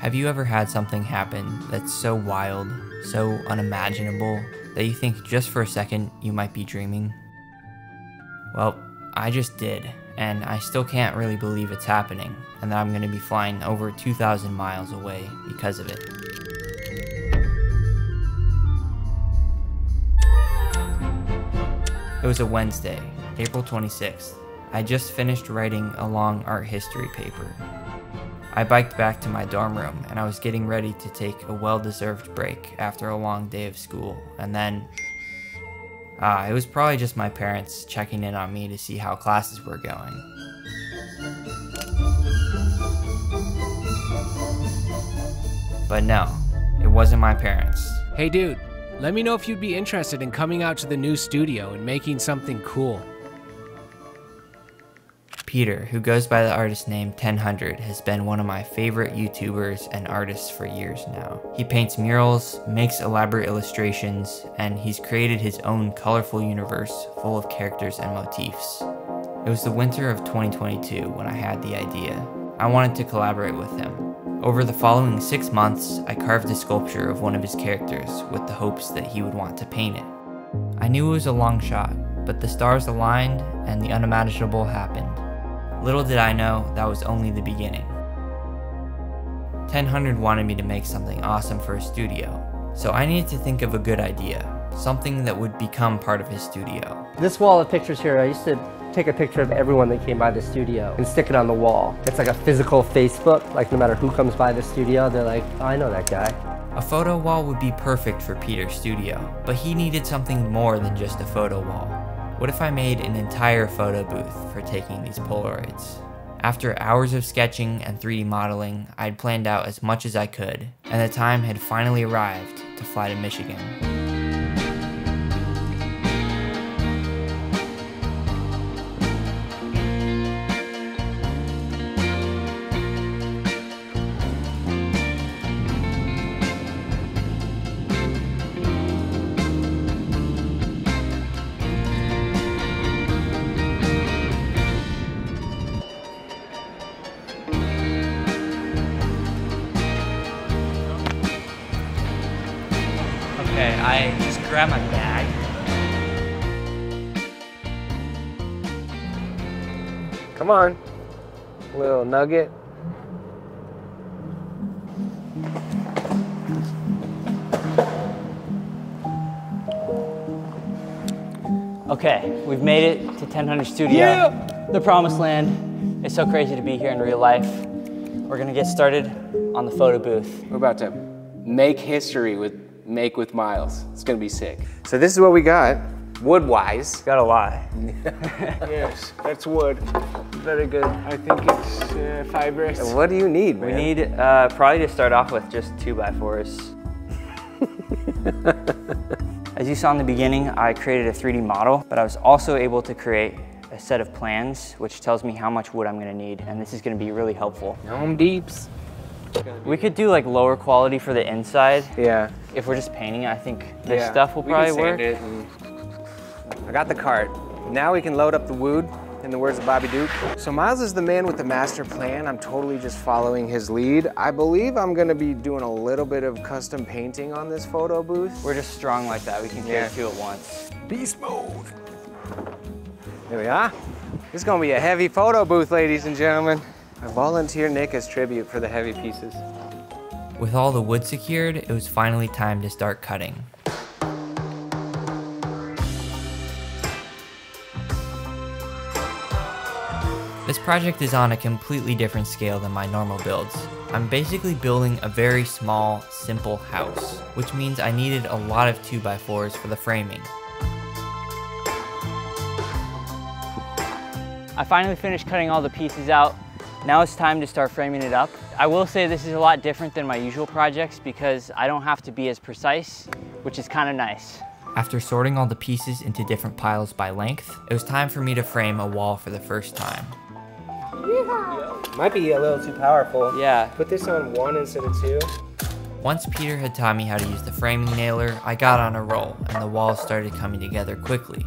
Have you ever had something happen that's so wild, so unimaginable, that you think just for a second you might be dreaming? Well, I just did, and I still can't really believe it's happening, and that I'm going to be flying over 2,000 miles away because of it. It was a Wednesday, April 26th. I just finished writing a long art history paper. I biked back to my dorm room, and I was getting ready to take a well-deserved break after a long day of school, and then... it was probably just my parents checking in on me to see how classes were going. But no, it wasn't my parents. Hey dude, let me know if you'd be interested in coming out to the new studio and making something cool. Peter, who goes by the artist name 1000, has been one of my favorite YouTubers and artists for years now. He paints murals, makes elaborate illustrations, and he's created his own colorful universe full of characters and motifs. It was the winter of 2022 when I had the idea. I wanted to collaborate with him. Over the following 6 months, I carved a sculpture of one of his characters with the hopes that he would want to paint it. I knew it was a long shot, but the stars aligned and the unimaginable happened. Little did I know, that was only the beginning. 1000 wanted me to make something awesome for his studio, so I needed to think of a good idea, something that would become part of his studio. This wall of pictures here, I used to take a picture of everyone that came by the studio and stick it on the wall. It's like a physical Facebook, like no matter who comes by the studio, they're like, oh, I know that guy. A photo wall would be perfect for Peter's studio, but he needed something more than just a photo wall. What if I made an entire photo booth for taking these Polaroids? After hours of sketching and 3D modeling, I'd planned out as much as I could, and the time had finally arrived to fly to Michigan. I just grabbed my bag. Come on, little nugget. Okay, we've made it to 1000 Studio, yeah! The promised land. It's so crazy to be here in real life. We're gonna get started on the photo booth. We're about to make history with Make with Miles. It's gonna be sick. So this is what we got, wood-wise. Got a lot. Yes, that's wood. Very good. I think it's fibrous. What do you need, man? We need probably to start off with just 2x4s. As you saw in the beginning, I created a 3D model, but I was also able to create a set of plans, which tells me how much wood I'm gonna need, and this is gonna be really helpful. Home Deeps. We could do like lower quality for the inside. Yeah. If we're just painting, I think this stuff will probably work. I got the cart. Now we can load up the wood, in the words of Bobby Duke. So Miles is the man with the master plan. I'm totally just following his lead. I believe I'm gonna be doing a little bit of custom painting on this photo booth. We're just strong like that. We can create two at once. Beast mode. There we are. This is gonna be a heavy photo booth, ladies and gentlemen. I volunteer Nick as tribute for the heavy pieces. With all the wood secured, it was finally time to start cutting. This project is on a completely different scale than my normal builds. I'm basically building a very small, simple house, which means I needed a lot of 2x4s for the framing. I finally finished cutting all the pieces out. Now it's time to start framing it up. I will say this is a lot different than my usual projects because I don't have to be as precise, which is kind of nice. After sorting all the pieces into different piles by length, it was time for me to frame a wall for the first time. Yeehaw. Might be a little too powerful. Yeah. Put this on 1 instead of 2. Once Peter had taught me how to use the framing nailer, I got on a roll and the walls started coming together quickly.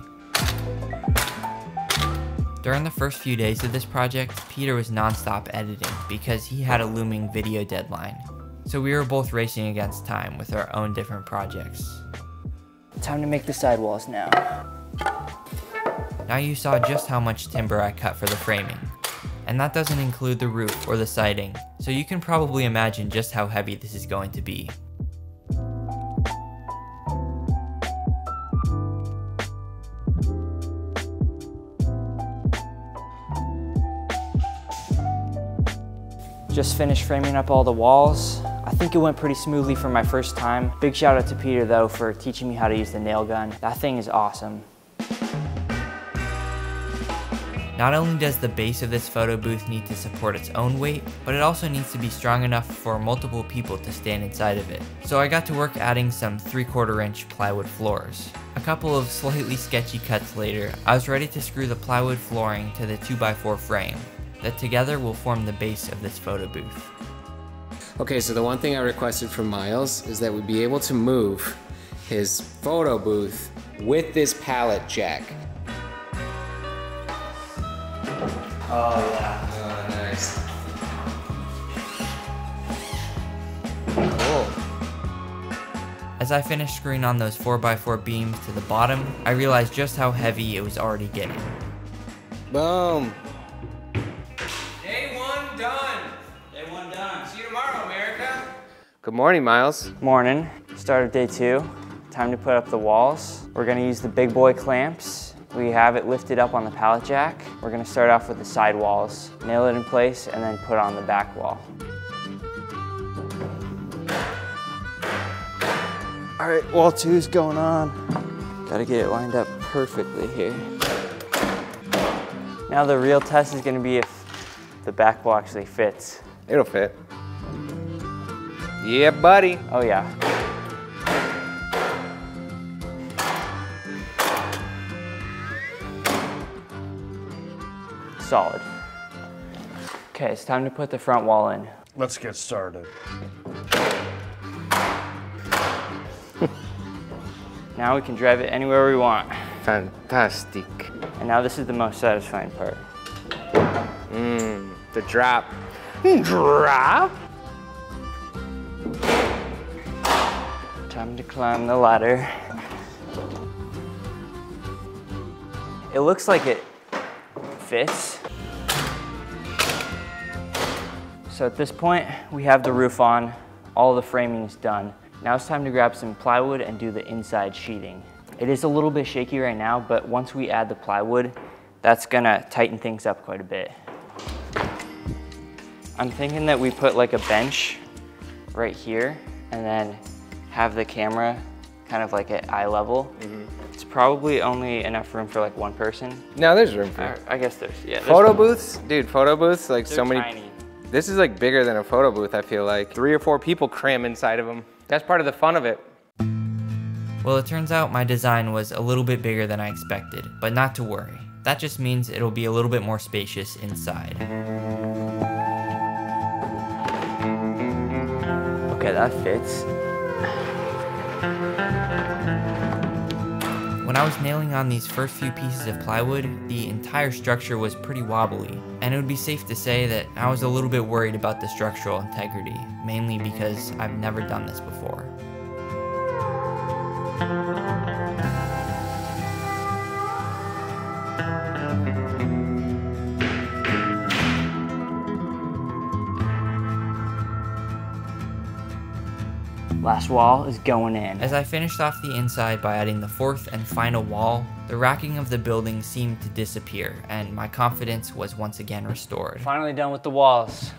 During the first few days of this project, Peter was nonstop editing because he had a looming video deadline. So we were both racing against time with our own different projects. Time to make the sidewalls now. Now you saw just how much timber I cut for the framing. And that doesn't include the roof or the siding, so you can probably imagine just how heavy this is going to be. Just finished framing up all the walls. I think it went pretty smoothly for my first time. Big shout out to Peter though for teaching me how to use the nail gun. That thing is awesome. Not only does the base of this photo booth need to support its own weight, but it also needs to be strong enough for multiple people to stand inside of it. So I got to work adding some 3/4 inch plywood floors. A couple of slightly sketchy cuts later, I was ready to screw the plywood flooring to the 2x4 frame that together will form the base of this photo booth. Okay, so the one thing I requested from Miles is that we be able to move his photo booth with this pallet jack. Oh yeah. Oh, nice. Cool. As I finished screwing on those 4x4 beams to the bottom, I realized just how heavy it was already getting. Boom. Day one done. Day one done. See you tomorrow, America. Good morning, Miles. Morning. Start of day two. Time to put up the walls. We're gonna use the big boy clamps. We have it lifted up on the pallet jack. We're gonna start off with the side walls, nail it in place, and then put on the back wall. All right, wall two's going on. Gotta get it lined up perfectly here. Now the real test is gonna be if the back wall actually fits. It'll fit. Yeah, buddy. Oh yeah. Solid. Okay, it's time to put the front wall in. Let's get started. Now we can drive it anywhere we want. Fantastic. And now this is the most satisfying part. The drop. Drop? Time to climb the ladder. It looks like it fits. So at this point, we have the roof on, all the framing is done. Now it's time to grab some plywood and do the inside sheeting. It is a little bit shaky right now, but once we add the plywood, that's gonna tighten things up quite a bit. I'm thinking that we put like a bench right here and then have the camera kind of like at eye level. It's probably only enough room for like one person. No, there's room for it. I guess there's, yeah. There's photo booths? Dude, photo booths, like so many. Tiny. This is like bigger than a photo booth, I feel like. 3 or 4 people cram inside of them. That's part of the fun of it. Well, it turns out my design was a little bit bigger than I expected, but not to worry. That just means it'll be a little bit more spacious inside. Okay, that fits. When I was nailing on these first few pieces of plywood, the entire structure was pretty wobbly, and it would be safe to say that I was a little bit worried about the structural integrity, mainly because I've never done this before. Last wall is going in. As I finished off the inside by adding the 4th and final wall, the racking of the building seemed to disappear, and my confidence was once again restored. Finally done with the walls.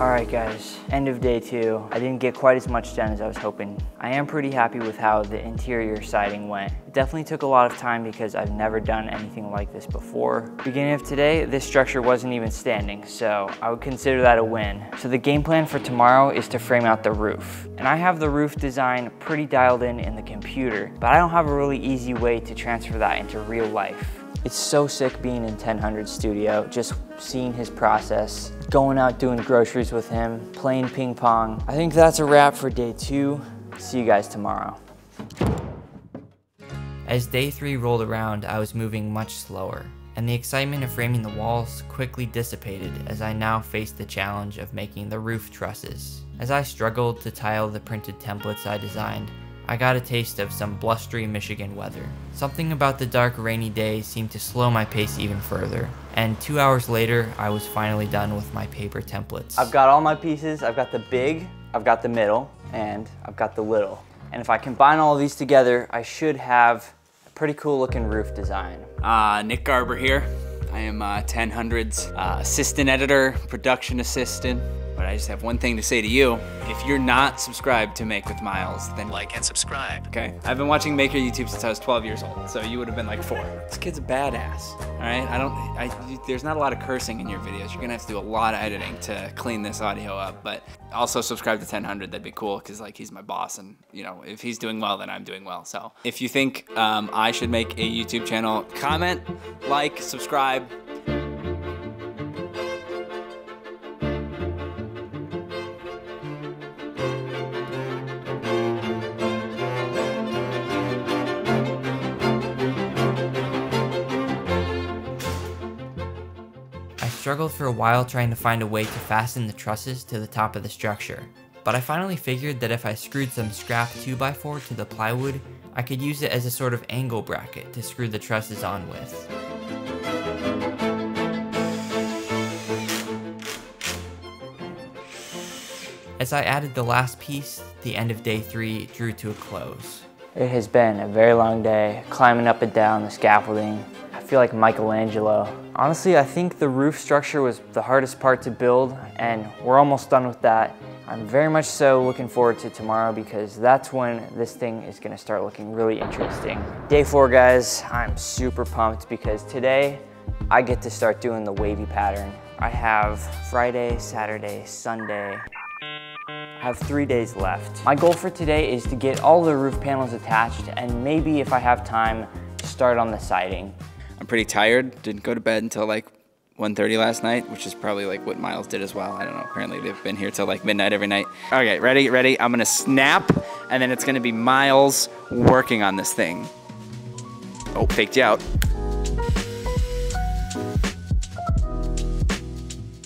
All right guys, end of day two. I didn't get quite as much done as I was hoping. I am pretty happy with how the interior siding went. It definitely took a lot of time because I've never done anything like this before. Beginning of today, this structure wasn't even standing, so I would consider that a win. So the game plan for tomorrow is to frame out the roof. And I have the roof design pretty dialed in the computer, but I don't have a really easy way to transfer that into real life. It's so sick being in 1000 studio, just seeing his process, going out doing groceries with him, playing ping pong. I think that's a wrap for day two. See you guys tomorrow. As day 3 rolled around, I was moving much slower, and the excitement of framing the walls quickly dissipated as I now faced the challenge of making the roof trusses. As I struggled to tile the printed templates I designed, I got a taste of some blustery Michigan weather. Something about the dark, rainy days seemed to slow my pace even further, and 2 hours later, I was finally done with my paper templates. I've got all my pieces. I've got the big, I've got the middle, and I've got the little. And if I combine all of these together, I should have a pretty cool looking roof design. Nick Garber here. I am Ten Hundred's assistant editor, production assistant. But I just have one thing to say to you. If you're not subscribed to Make with Miles, then like and subscribe. Okay? I've been watching Maker YouTube since I was 12 years old, so you would have been like 4. This kid's a badass, all right? There's not a lot of cursing in your videos. You're gonna have to do a lot of editing to clean this audio up, but also subscribe to 1000. That'd be cool, because like he's my boss, and you know, if he's doing well, then I'm doing well. So if you think I should make a YouTube channel, comment, like, subscribe. I struggled for a while trying to find a way to fasten the trusses to the top of the structure, but I finally figured that if I screwed some scrap 2x4 to the plywood, I could use it as a sort of angle bracket to screw the trusses on with. As I added the last piece, the end of day 3 drew to a close. It has been a very long day, climbing up and down the scaffolding. I feel like Michelangelo. Honestly, I think the roof structure was the hardest part to build, and we're almost done with that. I'm very much so looking forward to tomorrow, because that's when this thing is gonna start looking really interesting. Day 4, guys, I'm super pumped because today I get to start doing the wavy pattern. I have Friday, Saturday, Sunday. I have 3 days left. My goal for today is to get all the roof panels attached, and maybe if I have time, start on the siding. I'm pretty tired, didn't go to bed until like 1:30 last night, which is probably like what Miles did as well. I don't know, apparently they've been here till like midnight every night. Okay, ready? I'm gonna snap, and then it's gonna be Miles working on this thing. Oh, faked you out.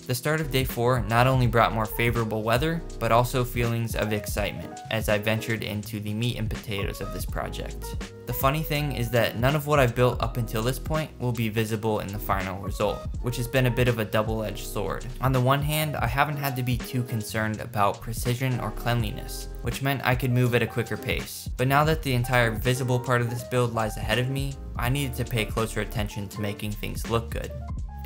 The start of day 4 not only brought more favorable weather, but also feelings of excitement as I ventured into the meat and potatoes of this project. The funny thing is that none of what I've built up until this point will be visible in the final result, which has been a bit of a double-edged sword. On the one hand, I haven't had to be too concerned about precision or cleanliness, which meant I could move at a quicker pace. But now that the entire visible part of this build lies ahead of me, I needed to pay closer attention to making things look good.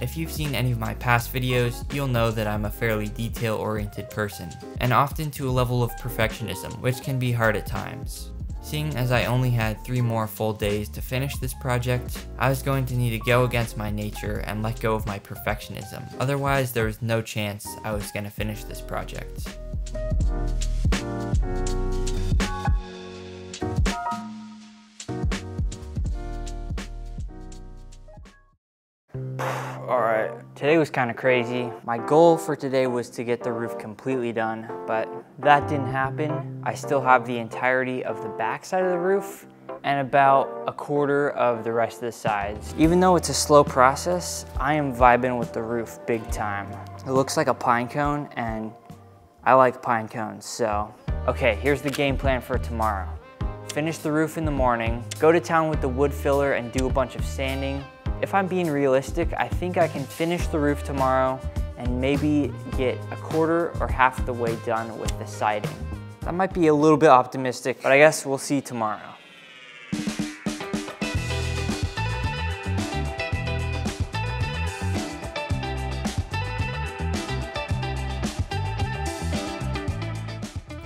If you've seen any of my past videos, you'll know that I'm a fairly detail-oriented person, and often to a level of perfectionism, which can be hard at times. Seeing as I only had 3 more full days to finish this project, I was going to need to go against my nature and let go of my perfectionism. Otherwise, there was no chance I was going to finish this project. Alright, today was kind of crazy. My goal for today was to get the roof completely done, but that didn't happen. I still have the entirety of the back side of the roof and about a quarter of the rest of the sides. Even though it's a slow process, I am vibing with the roof big time. It looks like a pine cone, and I like pine cones, so. Okay, here's the game plan for tomorrow. Finish the roof in the morning, go to town with the wood filler and do a bunch of sanding. If I'm being realistic, I think I can finish the roof tomorrow and maybe get a quarter or half the way done with the siding. That might be a little bit optimistic, but I guess we'll see tomorrow.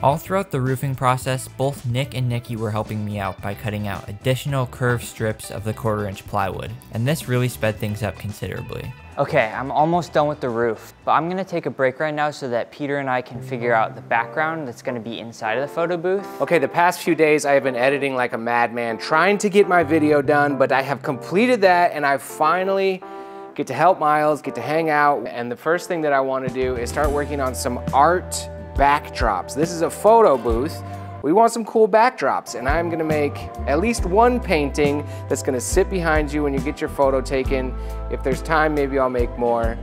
All throughout the roofing process, both Nick and Nikki were helping me out by cutting out additional curved strips of the 1/4-inch plywood, and this really sped things up considerably. Okay, I'm almost done with the roof, but I'm gonna take a break right now so that Peter and I can figure out the background that's gonna be inside of the photo booth. Okay, the past few days I have been editing like a madman, trying to get my video done, but I have completed that, and I finally get to help Miles, get to hang out, and the first thing that I wanna do is start working on some art backdrops. This is a photo booth We want some cool backdrops, and I'm gonna make at least one painting that's gonna sit behind you when you get your photo taken. If there's time, maybe I'll make more.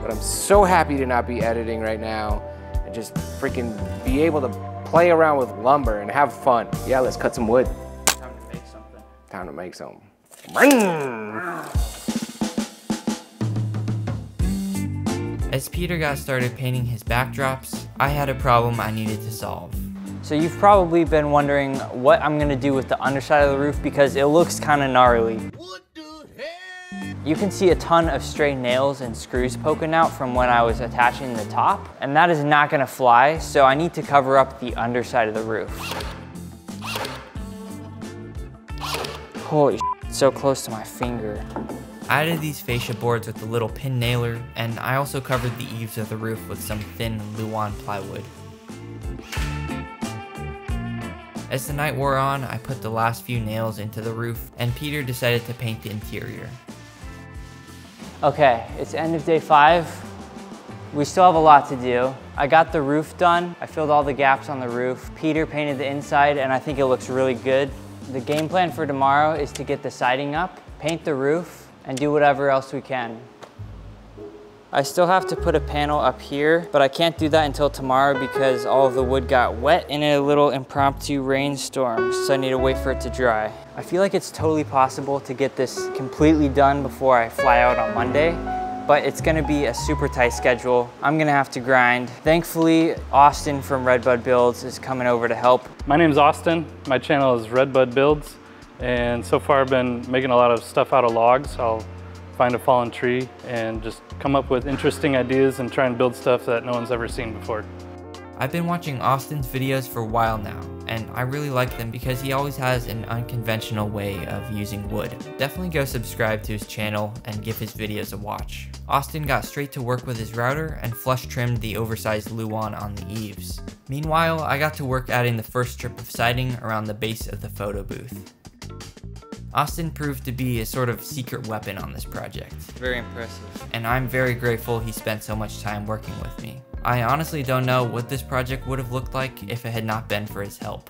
But I'm so happy to not be editing right now and just freaking be able to play around with lumber and have fun. Yeah, let's cut some wood. Time to make something. Time to make something. As Peter got started painting his backdrops, I had a problem I needed to solve. So you've probably been wondering what I'm gonna do with the underside of the roof because it looks kinda gnarly. What the heck? You can see a ton of stray nails and screws poking out from when I was attaching the top, and that is not gonna fly, so I need to cover up the underside of the roof. Holy shit. So close to my finger. I added these fascia boards with a little pin nailer, and I also covered the eaves of the roof with some thin Luan plywood. As the night wore on, I put the last few nails into the roof, and Peter decided to paint the interior. Okay, it's end of day 5. We still have a lot to do. I got the roof done. I filled all the gaps on the roof. Peter painted the inside, and I think it looks really good. The game plan for tomorrow is to get the siding up, paint the roof, and do whatever else we can. I still have to put a panel up here, but I can't do that until tomorrow because all of the wood got wet in a little impromptu rainstorm, so I need to wait for it to dry. I feel like it's totally possible to get this completely done before I fly out on Monday, but it's gonna be a super tight schedule. I'm gonna have to grind. Thankfully, Austin from Redbud Builds is coming over to help. My name's Austin. My channel is Redbud Builds. And so far I've been making a lot of stuff out of logs. I'll find a fallen tree and just come up with interesting ideas and try and build stuff that no one's ever seen before. I've been watching Austin's videos for a while now, and I really like them because he always has an unconventional way of using wood. Definitely go subscribe to his channel and give his videos a watch. Austin got straight to work with his router and flush trimmed the oversized Luan on the eaves. Meanwhile, I got to work adding the first strip of siding around the base of the photo booth. Austin proved to be a sort of secret weapon on this project. Very impressive. And I'm very grateful he spent so much time working with me. I honestly don't know what this project would have looked like if it had not been for his help.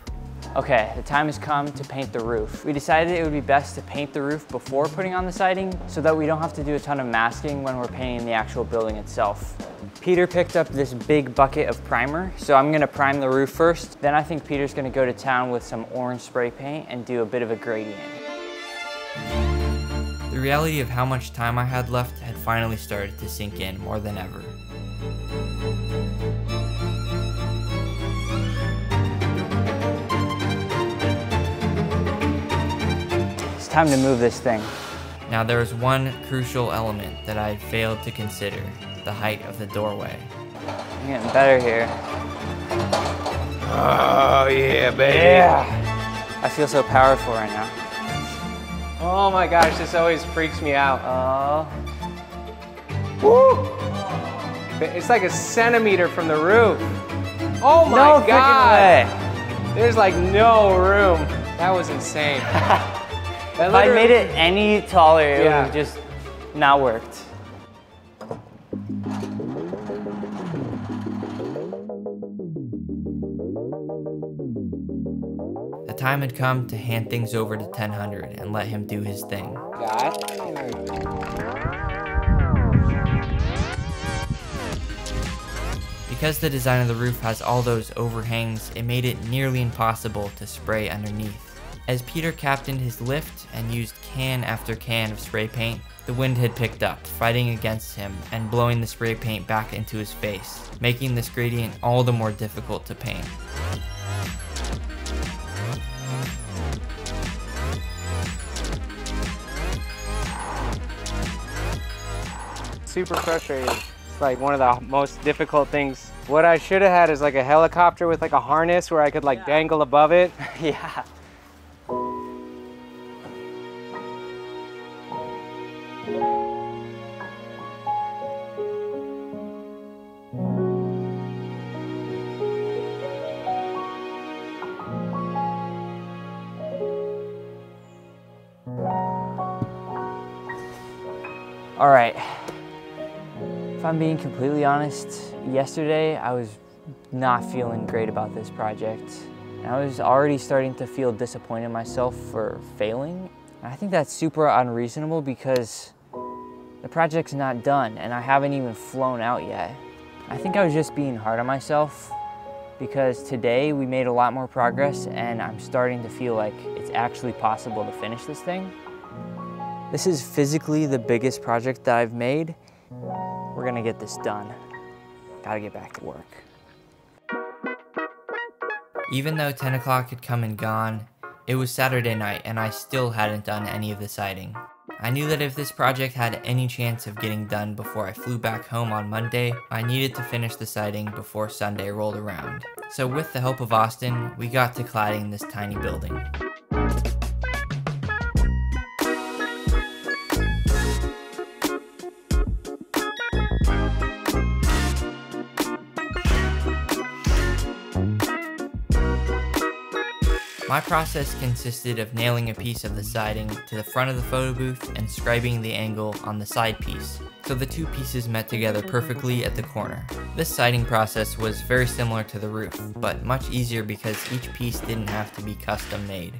Okay, the time has come to paint the roof. We decided it would be best to paint the roof before putting on the siding so that we don't have to do a ton of masking when we're painting the actual building itself. Peter picked up this big bucket of primer, so I'm gonna prime the roof first. Then I think Peter's gonna go to town with some orange spray paint and do a bit of a gradient. The reality of how much time I had left had finally started to sink in more than ever. It's time to move this thing. Now there was one crucial element that I had failed to consider, the height of the doorway. I'm getting better here. Oh yeah, baby. Yeah. I feel so powerful right now. Oh my gosh, this always freaks me out. Woo! It's like a centimeter from the roof. Oh my God! There's like no room. That was insane. If I made it any taller, it would have just not worked. The time had come to hand things over to 1000 and let him do his thing. Because the design of the roof has all those overhangs, it made it nearly impossible to spray underneath. As Peter captained his lift and used can after can of spray paint, the wind had picked up, fighting against him and blowing the spray paint back into his face, making this gradient all the more difficult to paint. Super frustrating. It's like one of the most difficult things. What I should have had is like a helicopter with like a harness where I could like dangle above it. Yeah. All right. If I'm being completely honest, yesterday I was not feeling great about this project. And I was already starting to feel disappointed in myself for failing. And I think that's super unreasonable because the project's not done and I haven't even flown out yet. I think I was just being hard on myself because today we made a lot more progress and I'm starting to feel like it's actually possible to finish this thing. This is physically the biggest project that I've made. We're gonna get this done. Gotta get back to work. Even though 10 o'clock had come and gone, it was Saturday night and I still hadn't done any of the siding. I knew that if this project had any chance of getting done before I flew back home on Monday, I needed to finish the siding before Sunday rolled around. So with the help of Austin, we got to cladding this tiny building. My process consisted of nailing a piece of the siding to the front of the photo booth and scribing the angle on the side piece, so the two pieces met together perfectly at the corner. This siding process was very similar to the roof, but much easier because each piece didn't have to be custom made.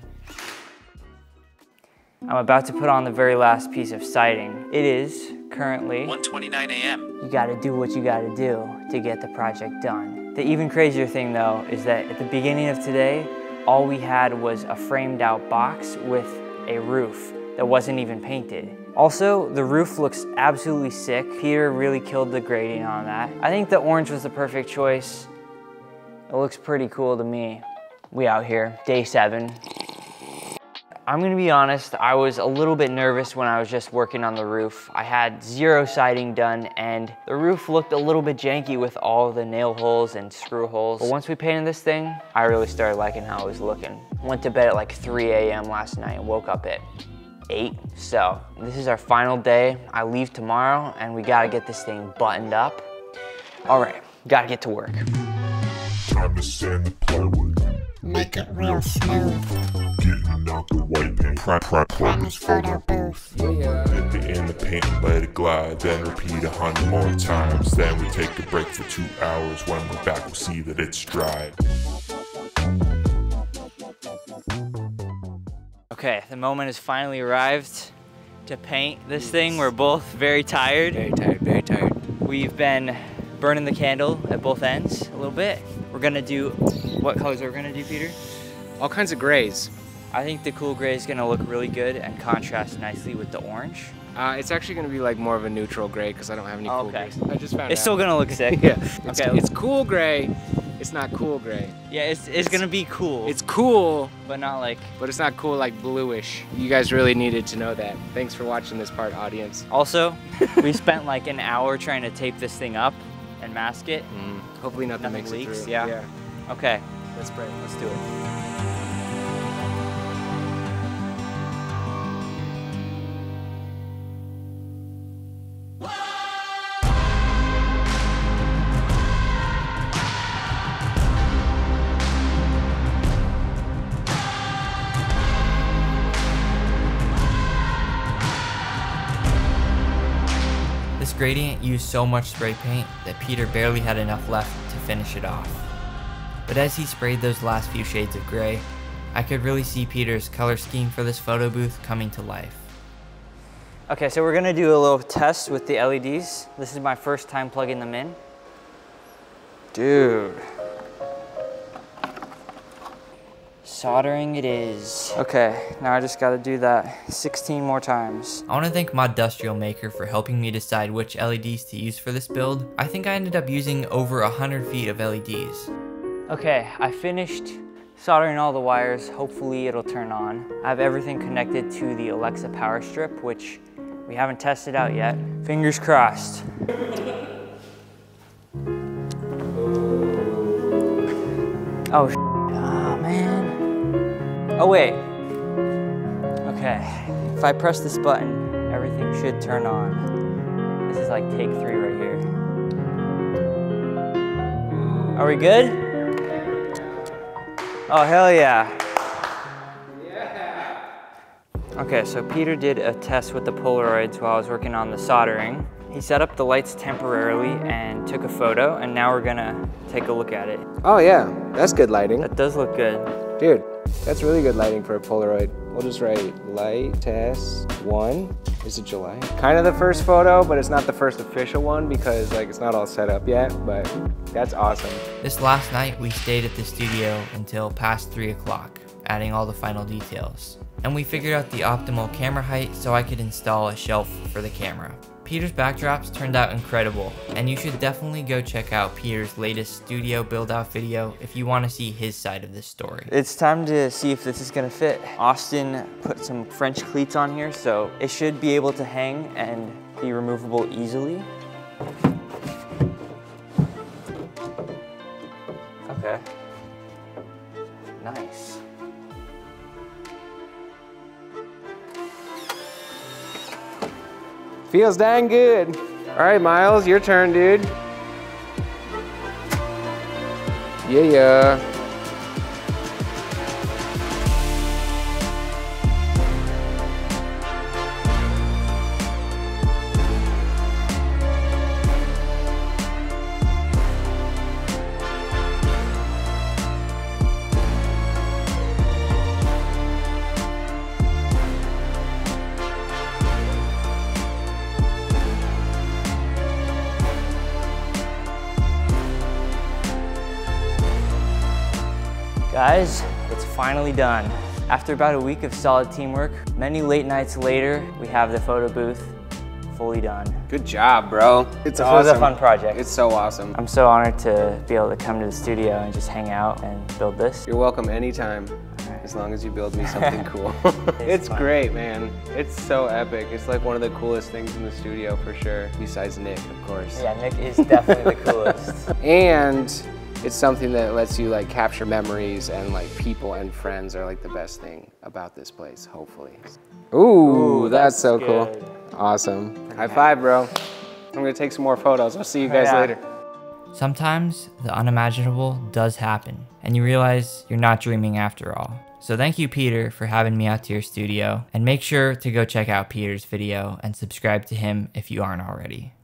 I'm about to put on the very last piece of siding. It is currently 1:29 a.m. You gotta do what you gotta do to get the project done. The even crazier thing though is that at the beginning of today, all we had was a framed out box with a roof that wasn't even painted. Also, the roof looks absolutely sick. Peter really killed the grading on that. I think the orange was the perfect choice. It looks pretty cool to me. We out here, day 7. I'm gonna be honest, I was a little bit nervous when I was just working on the roof. I had zero siding done and the roof looked a little bit janky with all the nail holes and screw holes. But once we painted this thing, I really started liking how it was looking. Went to bed at like 3 a.m. last night and woke up at 8. So this is our final day. I leave tomorrow and we gotta get this thing buttoned up. All right, gotta get to work. Time to sand the plywood. Make it real smooth. Getting out the white paint, prep photo booth. Yeah. At the end of paint, let it glide, then repeat 100 more times. Then we take a break for 2 hours. When we're back, we'll see that it's dry. Okay, the moment has finally arrived to paint this thing. We're both very tired. Very tired, very tired. We've been burning the candle at both ends a little bit. We're gonna do, what colors are we gonna do, Peter? All kinds of grays. I think the cool gray is gonna look really good and contrast nicely with the orange. It's actually gonna be like more of a neutral gray because I don't have any cool grays. I just found out. It's still gonna look sick. Yeah. Okay. It's cool gray. It's not cool gray. Yeah, it's gonna be cool. It's cool, but not like. But it's not cool like bluish. You guys really needed to know that. Thanks for watching this part, audience. Also, we spent like an hour trying to tape this thing up and mask it. Mm. Hopefully nothing makes leaks. It through. Yeah. Okay. Let's pray. Let's do it. This gradient used so much spray paint that Peter barely had enough left to finish it off. But as he sprayed those last few shades of gray, I could really see Peter's color scheme for this photo booth coming to life. Okay, so we're gonna do a little test with the LEDs. This is my first time plugging them in. Dude. Soldering it is. Okay, now I just gotta do that 16 more times. I wanna thank Modustrial Maker for helping me decide which LEDs to use for this build. I think I ended up using over 100 feet of LEDs. Okay, I finished soldering all the wires. Hopefully it'll turn on. I have everything connected to the Alexa power strip, which we haven't tested out yet. Fingers crossed. Oh, shit. Oh, man. Oh wait, okay, if I press this button, everything should turn on. This is like take 3 right here. Are we good? Oh, hell yeah. Yeah. Okay, so Peter did a test with the Polaroids while I was working on the soldering. He set up the lights temporarily and took a photo, and now we're gonna take a look at it. Oh yeah, that's good lighting. That does look good. Dude, that's really good lighting for a Polaroid. We'll just write light test 1. Is it July? Kind of the first photo, but it's not the first official one because like it's not all set up yet, but that's awesome. This last night we stayed at the studio until past 3 o'clock, adding all the final details. And we figured out the optimal camera height so I could install a shelf for the camera. Peter's backdrops turned out incredible, and you should definitely go check out Peter's latest studio build-out video if you want to see his side of this story. It's time to see if this is going to fit. Austin put some French cleats on here, so it should be able to hang and be removable easily. Okay. Nice. Feels dang good. All right, Miles, your turn, dude. Yeah. Guys, it's finally done. After about a week of solid teamwork, many late nights later, we have the photo booth fully done. Good job, bro. It's awesome. This was a fun project. It's so awesome. I'm so honored to be able to come to the studio and just hang out and build this. You're welcome anytime, right, as long as you build me something cool. It's great, man. It's so epic. It's like one of the coolest things in the studio for sure, besides Nick, of course. Yeah, Nick is definitely the coolest. And it's something that lets you like capture memories, and like people and friends are like the best thing about this place, hopefully. Ooh, that's so good. Cool. Awesome. Okay. High five, bro. I'm gonna take some more photos. I'll see you guys later. Sometimes the unimaginable does happen and you realize you're not dreaming after all. So thank you, Peter, for having me out to your studio, and make sure to go check out Peter's video and subscribe to him if you aren't already.